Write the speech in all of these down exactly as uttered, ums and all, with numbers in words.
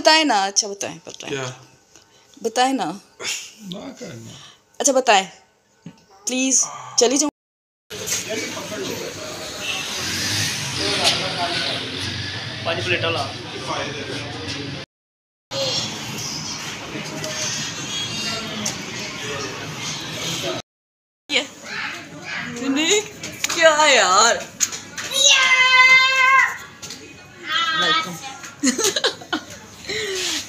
बताए ना। अच्छा बताएं बताएं क्या बताएं ना ना करना। अच्छा बताएं प्लीज। चली जाऊँ पानी प्लेट वाला। क्या यार वेलकम।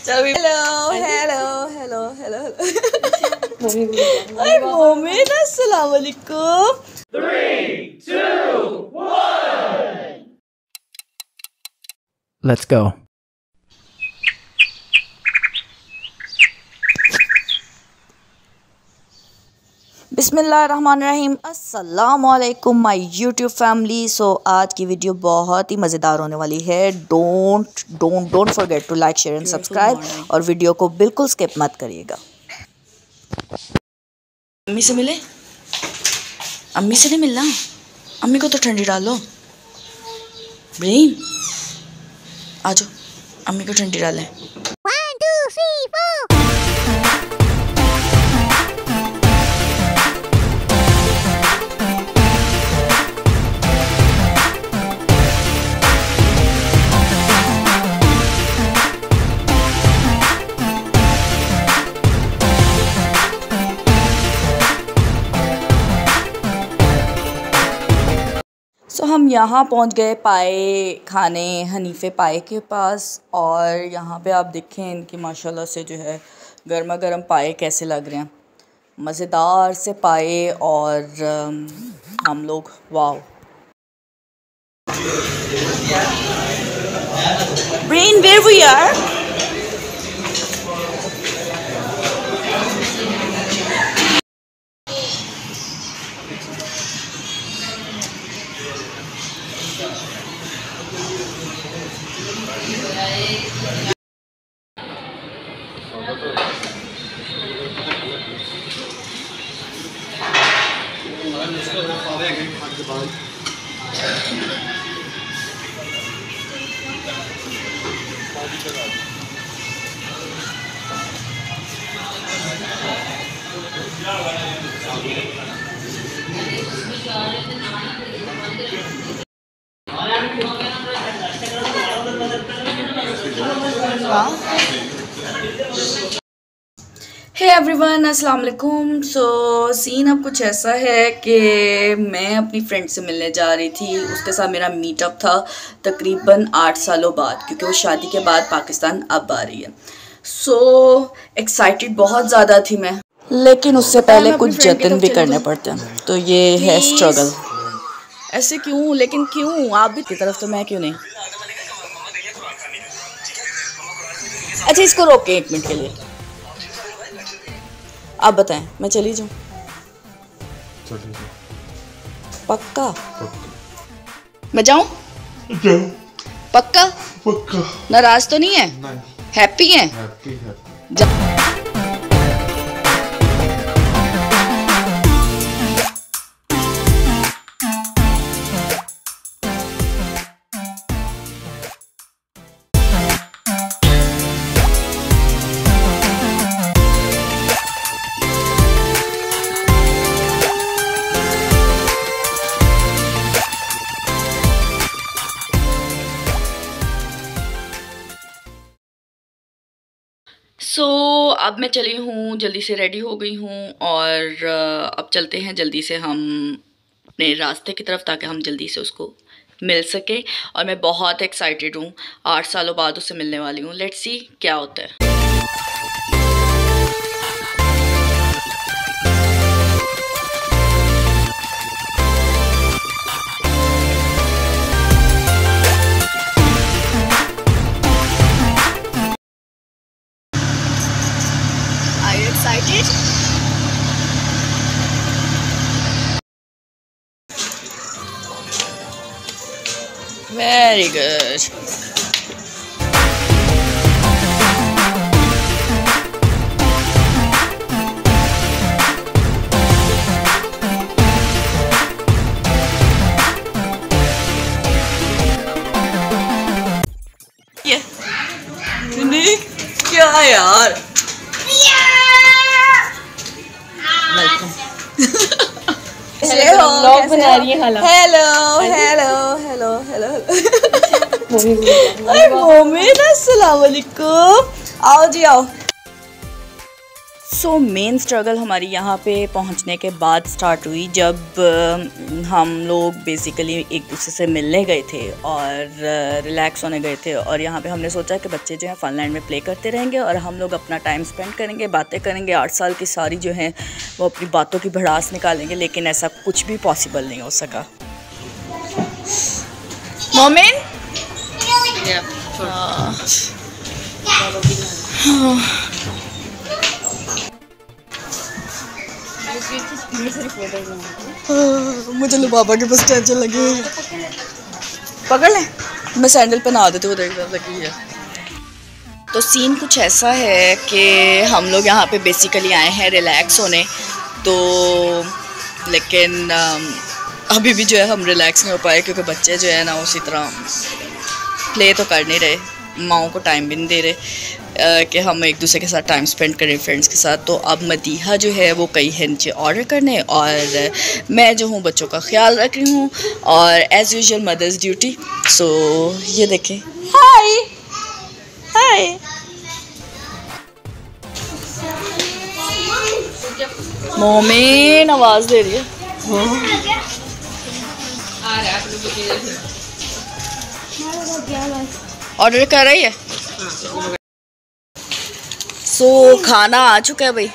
चलो hello hello hello hello hello. अरे मोमेन अस्सलाम वालेकुम। three two one Let's go। बिस्मिल्लाहिर्रहमानिर्रहीम। अस्सलामुअलैकुम माय यूट्यूब फैमिली। सो आज की वीडियो बहुत ही मज़ेदार होने वाली है। Don't don't don't forget to like share and subscribe, और वीडियो को बिल्कुल स्किप मत करिएगा। अम्मी से मिले? अम्मी से नहीं मिलना, अम्मी को तो ठंडी डालो। ब्रीम आ जाओ, अम्मी को ठंडी डालें। तो हम यहाँ पहुँच गए पाए खाने, हनीफे पाए के पास। और यहाँ पे आप देखें इनकी माशाल्लाह से जो है गर्मा गर्म पाए कैसे लग रहे हैं, मज़ेदार से पाए। और हम लोग wow. Brain where we are. Hey everyone अस्सलाम वालेकुम। सो सीन अब कुछ ऐसा है कि मैं अपनी फ्रेंड से मिलने जा रही थी। उसके साथ मेरा मीटअप था तकरीबन आठ सालों बाद, क्योंकि वो शादी के बाद पाकिस्तान अब आ रही है। सो so, एक्साइटेड बहुत ज़्यादा थी मैं, लेकिन उससे पहले कुछ जतन भी करने पड़ते हैं, तो ये है स्ट्रगल। ऐसे क्यों? लेकिन क्यों आप भी की तरफ तो मैं क्यों नहीं? अच्छा इसको रोके एक मिनट के लिए। आप बताएं मैं चली जाऊं? चली जाऊं। पक्का? मैं जाऊं? जाऊं। पक्का? पक्का। नाराज तो नहीं है? नहीं। हैप्पी है? हैप्पी है। सो so, अब मैं चली हूँ, जल्दी से रेडी हो गई हूँ, और अब चलते हैं जल्दी से हम अपने रास्ते की तरफ, ताकि हम जल्दी से उसको मिल सके। और मैं बहुत एक्साइटेड हूँ, आठ सालों बाद उससे मिलने वाली हूँ। लेट्स सी क्या होता है। Very good. Yeah. Unique. यार हेलो व्लॉग बना रही है। हेलो हेलो हेलो हेलो अरे मोमेन अस्सलाम वालेकुम, आओ जी आओ। सो मेन स्ट्रगल हमारी यहाँ पे पहुँचने के बाद स्टार्ट हुई जब हम लोग बेसिकली एक दूसरे से मिलने गए थे और रिलैक्स होने गए थे। और यहाँ पे हमने सोचा कि बच्चे जो हैं फनलैंड में प्ले करते रहेंगे और हम लोग अपना टाइम स्पेंड करेंगे, बातें करेंगे, आठ साल की सारी जो हैं वो अपनी बातों की भड़ास निकालेंगे, लेकिन ऐसा कुछ भी पॉसिबल नहीं हो सका। मोमेन yeah, मुझे लुबाबा के बस टेंशन लगी हुई है। पकड़ ले, मैं सैंडल पहना देती हूँ, उधर लगी है। तो सीन कुछ ऐसा है कि हम लोग यहाँ पे बेसिकली आए हैं रिलैक्स होने, तो लेकिन अभी भी जो है हम रिलैक्स नहीं हो पाए क्योंकि बच्चे जो है ना उसी तरह प्ले तो कर नहीं रहे, माओ को टाइम भी नहीं दे रहे कि हम एक दूसरे के साथ टाइम स्पेंड करें फ्रेंड्स के साथ। तो अब मदीहा जो है वो कई है नीचे ऑर्डर करने और मैं जो हूँ बच्चों का ख्याल रख रही हूँ और as usual mother's duty. So ये देखें, हाय हाय मोमेन आवाज़ दे रही है। ऑर्डर कर रही है। सो so, खाना आ चुका है भाई,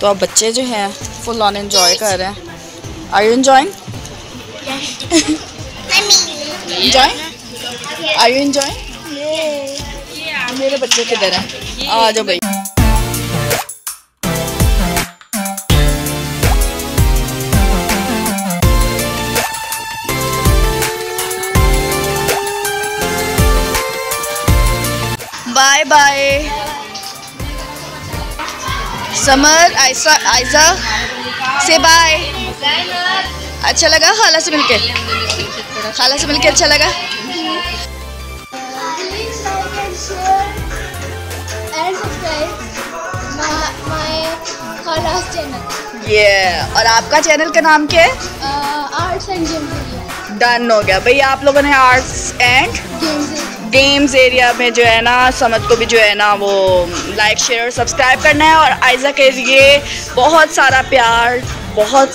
तो अब बच्चे जो हैं फुल ऑन एंजॉय कर रहे हैं। Are you enjoying? Enjoying? Are you enjoying? मेरे बच्चे किधर हैं? आ जाओ भाई। बाय बाय समर, आयशा, आयशा से बाय। अच्छा लगा खाला से मिलके? खाला से मिलके अच्छा लगा। yeah. और आपका चैनल का नाम क्या है? Arts and games. डन हो गया भाई, आप लोगों ने आर्ट्स एंड गेम्स एरिया में जो है ना समद को भी जो है ना वो लाइक शेयर और सब्सक्राइब करना है और आयशा के लिए बहुत सारा प्यार, बहुत